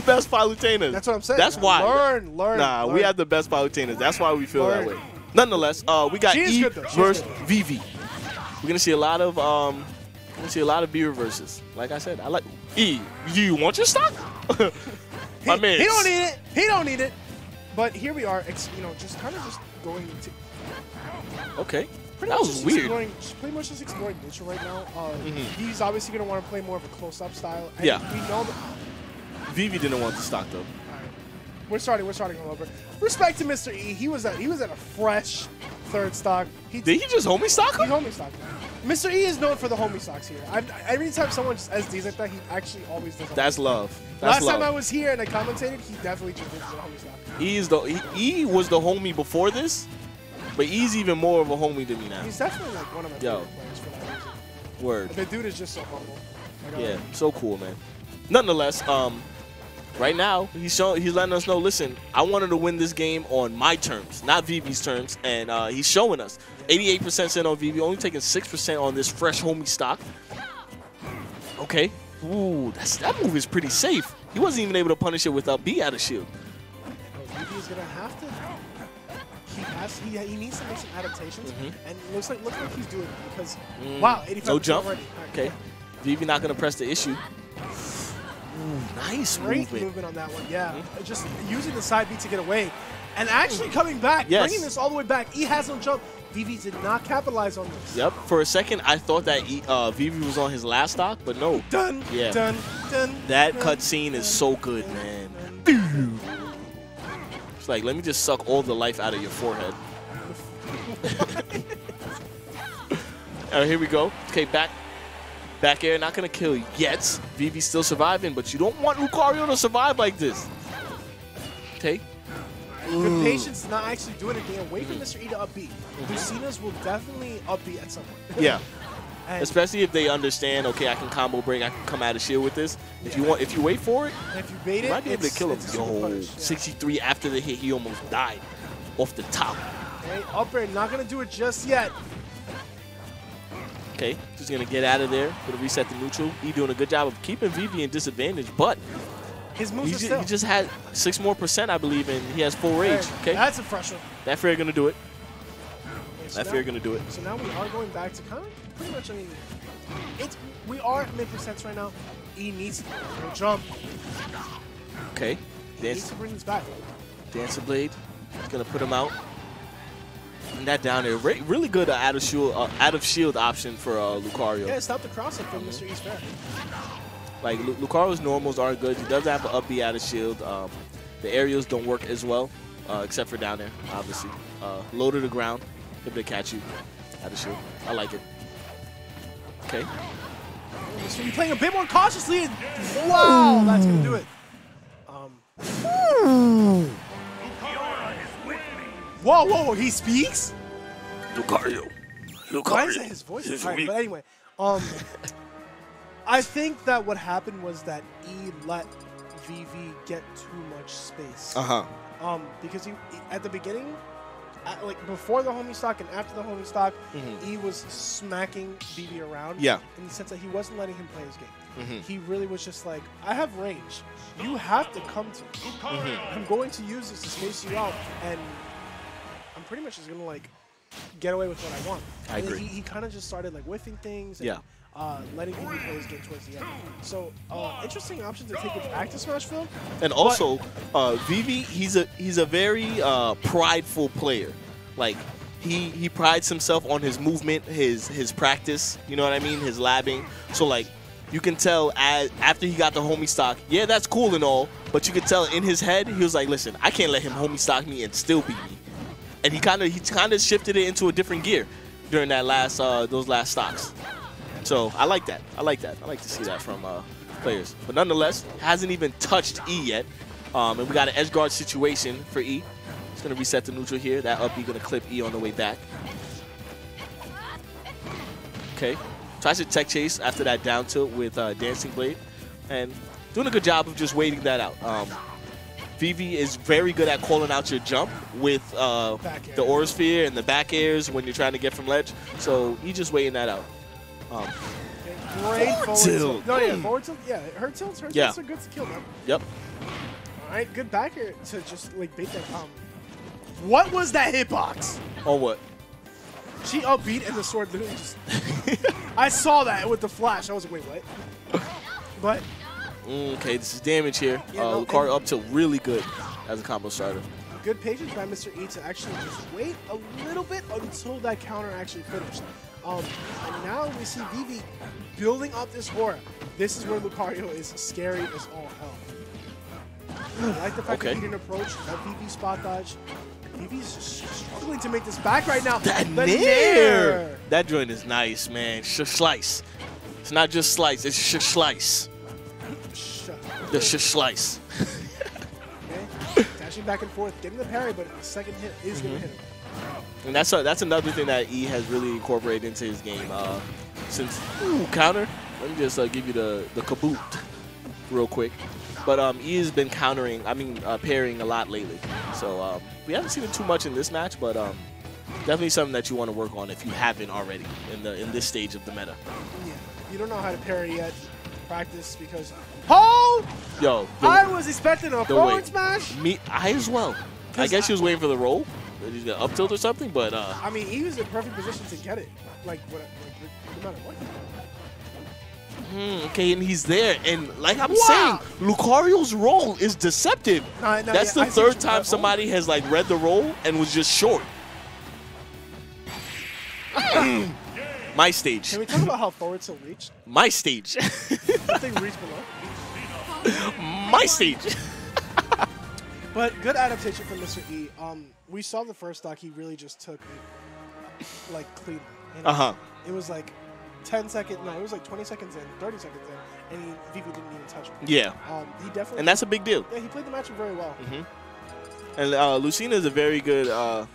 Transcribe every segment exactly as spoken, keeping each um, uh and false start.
the best Palutenas. That's what I'm saying. That's why. Learn, learn. Nah, learn. We have the best Palutinas. That's why we feel learn. that way. Nonetheless, uh, we got E versus Vivi. We're gonna see a lot of um, we're gonna see a lot of B reverses. Like I said, I like E. You want your stock? My he, man. He don't need it. He don't need it. But here we are. It's, you know, just kind of just going to. Okay. Pretty that was weird. Pretty much just exploring neutral right now. Uh, mm -hmm. He's obviously going to want to play more of a close-up style. And yeah. We know that Vivi didn't want to stock though. All right. We're starting. We're starting all over. Respect to Mister E. He was at. He was at a fresh third stock. He did he just homie stock him? He homie stock him. Mister E is known for the homie stocks here. I've, every time someone just S Ds like that, he actually always does. That's stock. love. That's Last love. time I was here and I commentated, he definitely just did the homie stock. E is the he, E was the homie before this. But he's even more of a homie to me now. He's definitely like one of my Yo. favorite players for that reason. Word. The dude is just so humble. Like, yeah, I'm so cool, man. Nonetheless, um, right now, he's showing, he's letting us know, listen, I wanted to win this game on my terms, not Vivi's terms. And uh, he's showing us eighty-eight percent sent on Vivi, only taking six percent on this fresh homie stock. Okay. Ooh, that's, that move is pretty safe. He wasn't even able to punish it without B out of shield. Vivi's going to have to. He, has, he, he needs to make some adaptations, mm-hmm. and it looks like, looks like he's doing it because, mm. wow, eighty-five percent no jump. Already. Right, okay. Vivi not going to press the issue. Ooh, nice Great movement. movement on that one, yeah. Mm-hmm. Just using the side B to get away. And actually coming back, yes. bringing this all the way back. E has no jump. Vivi did not capitalize on this. Yep. For a second, I thought that e, uh, Vivi was on his last stock, but no. Done. Yeah. Done. Done. That cutscene is so good, dun, man. Dun, dun. Like, let me just suck all the life out of your forehead. All right, here we go. Okay, back back air, not gonna kill yet. Vivi's still surviving, but you don't want Lucario to survive like this. Okay. The patience not actually doing anything away from Mister E to up B. Lucina's will definitely up B at some point. Yeah. And especially if they understand, okay, I can combo break, I can come out of shield with this. If you want, if you wait for it, and if you bait you might it, be able to kill him. Yo, punish, yeah. sixty-three after the hit, he almost died off the top. Okay, up air, not gonna do it just yet. Okay, just gonna get out of there for the reset to neutral. He doing a good job of keeping Vivi in disadvantage, but his moves he, are just, still. he just had six more percent, I believe, and he has full rage. Okay, that's a fresh one. That fair gonna do it. So I fear you're gonna do it. So now we are going back to kind of pretty much. I mean, it's we are at mid percents right now. E needs to jump. Okay. He Dance. needs to bring this back. Dancing Blade is gonna put him out. And that down there, Re really good uh, out of shield, uh, out of shield option for uh, Lucario. Yeah, stop the crossing from mm-hmm. Mister E's fair. Like Lu Lucario's normals are good. He does have an up B out of shield. Um, the aerials don't work as well, uh, except for down there, obviously. Uh, low to the ground. Able to catch you out of shield. I like it. Okay. So you're playing a bit more cautiously. And wow, that's gonna do it. Um. Whoa, whoa, whoa! He speaks. Lucario. Lucario. Why is that his voice? Is right, but anyway, um, I think that what happened was that E let Vivi get too much space. Uh huh. Um, because he at the beginning. Like before the homie stock and after the homie stock, mm-hmm. E was smacking Vivi around. Yeah. In the sense that he wasn't letting him play his game. Mm-hmm. He really was just like, I have range. You have to come to me. Mm-hmm. I'm going to use this to space you out, and I'm pretty much just gonna like get away with what I want. I and agree. He, he kind of just started like whiffing things. And, yeah. Uh, letting Vivi play his game towards the end. So uh, interesting option to take it back to Smashville. And also, uh, Vivi, he's a he's a very uh, prideful player. Like he he prides himself on his movement, his his practice. You know what I mean? His labbing. So like you can tell as after he got the homie stock. Yeah, that's cool and all, but you could tell in his head he was like, listen, I can't let him homie stock me and still beat me. And he kind of he kind of shifted it into a different gear during that last uh, those last stocks. So I like that. I like that. I like to see that from uh, players. But nonetheless, hasn't even touched E yet. Um, and we got an edge guard situation for E. It's going to reset to neutral here. That up B going to clip E on the way back. Okay. Tries to tech chase after that down tilt with uh, Dancing Blade. And doing a good job of just waiting that out. Um, Vivi is very good at calling out your jump with uh, the Aura Sphere and the back airs when you're trying to get from ledge. So E just waiting that out. Um, Great forward, forward tilt. tilt. No, yeah, forward tilt. Yeah, her tilts, her yeah. tilts are good to kill them. Yep. Alright, good back air to just like bait that combo. What was that hitbox? Oh, what? She upbeat and the sword literally just... I saw that with the flash. I was like, wait, what? But... Okay, this is damage here. Yeah, uh, no, Lucario up to really good as a combo starter. Good patience by Mister E to actually just wait a little bit until that counter actually finished. Um, and now we see Vivi building up this aura. This is where Lucario is scary as all hell. I like the fact okay. that he didn't approach, that Vivi spot dodge. Vivi's just struggling to make this back right now. That the nair. nair! That joint is nice, man. Sh-slice. It's not just slice, it's sh-slice. Sh the sh-slice. Okay. Dashing back and forth, getting the parry, but a second hit is mm-hmm. going to hit him. And that's a, that's another thing that E has really incorporated into his game. Uh, since, ooh, counter. Let me just uh, give you the, the kaboot real quick. But um, E has been countering, I mean, uh, parrying a lot lately. So um, we haven't seen it too much in this match, but um, definitely something that you want to work on if you haven't already in the in this stage of the meta. Yeah, you don't know how to parry yet. Practice because oh, yo, yo I was expecting a forward smash. Me, I as well. I guess she was waiting for the roll. He's gonna up tilt or something, but uh, I mean, he was in perfect position to get it. Like, what, like no matter what. Mm, okay, and he's there, and like I'm wow. saying, Lucario's role is deceptive. No, no, That's yeah, the I third time somebody home. has like read the role and was just short. My stage. Can we talk about how forward tilt reached? My stage. Something reached below. My stage. But good adaptation from Mister E. Um, we saw the first stock. He really just took it, like clean. Uh huh. It was like. ten seconds, no, it was like twenty seconds in, thirty seconds in, and he, Vivi didn't even touch him. Yeah. Um, he definitely, and that's a big deal. Yeah, he played the matchup very well. Mm-hmm. And uh, Lucina is a very good, uh,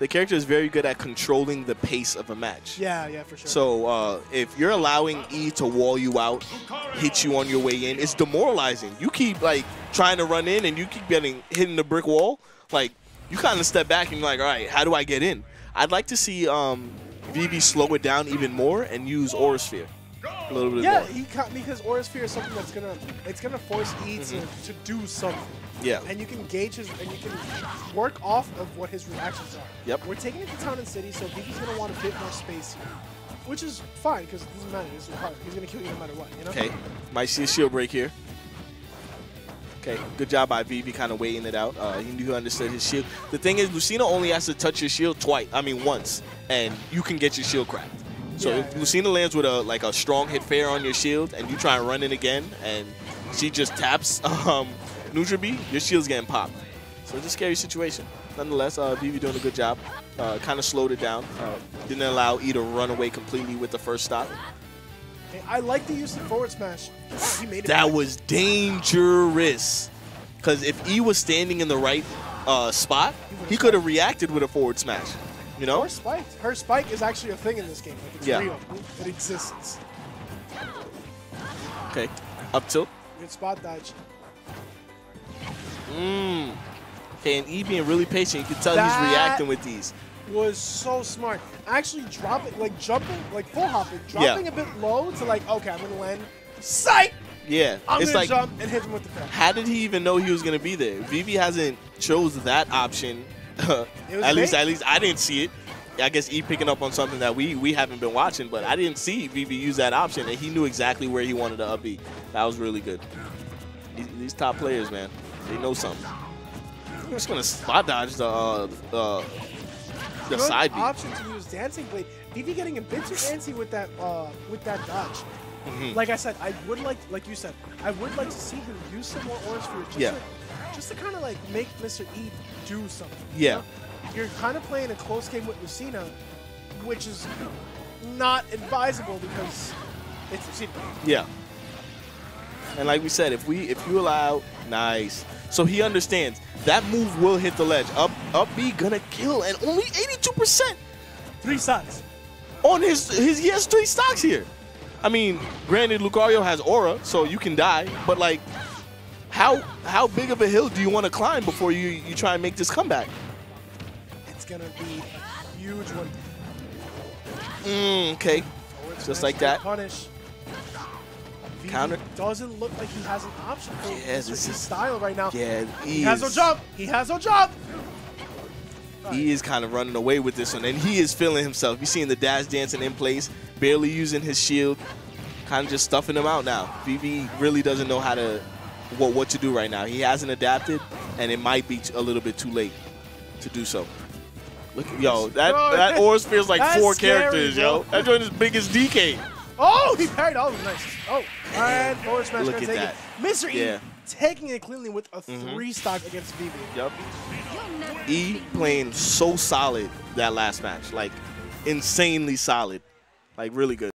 the character is very good at controlling the pace of a match. Yeah, yeah, for sure. So uh, if you're allowing E to wall you out, hit you on your way in, it's demoralizing. You keep like trying to run in and you keep getting hitting the brick wall. Like you kind of step back and you're like, all right, how do I get in? I'd like to see... Um, Vivi slow it down even more and use Aura Sphere a little bit. Yeah, he caught, because Aura Sphere is something that's gonna it's gonna force E mm-hmm. to, to do something. Yeah, and you can gauge his and you can work off of what his reactions are. Yep. We're taking it to Town and City, so Vivi's gonna want a bit more space here, which is fine because it doesn't matter. It's hard. He's gonna kill you no matter what. You know. Okay, might see a shield break here. Okay, good job by Vivi kind of waiting it out. Uh, he knew he understood his shield. The thing is, Lucina only has to touch your shield twice. I mean, once, and you can get your shield cracked. So yeah, if yeah. Lucina lands with a like a strong hit fair on your shield, and you try and run in again, and she just taps um, Neutral B, your shield's getting popped. So it's a scary situation. Nonetheless, uh, Vivi doing a good job. Uh, kind of slowed it down. Uh, didn't allow E to run away completely with the first stop. I like the use of forward smash. He made it that back. was dangerous. Because if E was standing in the right uh, spot, he could have reacted with a forward smash. You know? Or spiked. Her spike is actually a thing in this game. Like, it's yeah. real. It exists. Okay. Up tilt. Good spot dodge. Mmm. Okay, and E being really patient. You can tell that he's reacting with these. Was so smart. Actually dropping, like jumping, like full hopping, dropping yeah. a bit low to like, okay, I'm gonna land. Psych! Yeah, I'm it's gonna like, jump and hit him with the crap. How did he even know he was gonna be there? Vivi hasn't chose that option. at big. least, at least I didn't see it. I guess E picking up on something that we we haven't been watching, but I didn't see Vivi use that option, and he knew exactly where he wanted to upbeat. That was really good. These, these top players, man, they know something. I'm just gonna spot dodge the. Uh, the The good side option beat. to use Dancing Blade. Vivi getting a bit too antsy with that uh, with that dodge. Mm-hmm. Like I said, I would like, like you said, I would like to see him use some more Aura Sphere just, yeah. to, just to kind of like make Mister E do something. Yeah, you know? You're kind of playing a close game with Lucina, which is not advisable because it's Lucina. Yeah, and like we said, if we if you allow, nice. So he understands that move will hit the ledge. Up, up B gonna kill, and only eighty-two percent. Three stocks. On his, his, he has three stocks here. I mean, granted, Lucario has aura, so you can die. But like, how how big of a hill do you want to climb before you you try and make this comeback? It's gonna be a huge one. Mm, okay, just like that. Punish. Counter doesn't look like he has an option for yeah, his style right now. Yeah, he, he has no jump. He has no jump. Right. He is kind of running away with this one, and he is feeling himself. You're seeing the dash dancing in place, barely using his shield, kind of just stuffing him out now. Vivi really doesn't know how to what what to do right now. He hasn't adapted, and it might be a little bit too late to do so. Look, yo, that bro, that Aura Sphere is like four scary, characters, bro. yo. That joint is big as D K. Oh, he parried all of them. Nice. Oh, and forward smash. Look at take that. It. Mister Yeah. E taking it cleanly with a mm-hmm. three stock against Vivi. Yep. E playing so solid that last match, like insanely solid, like really good.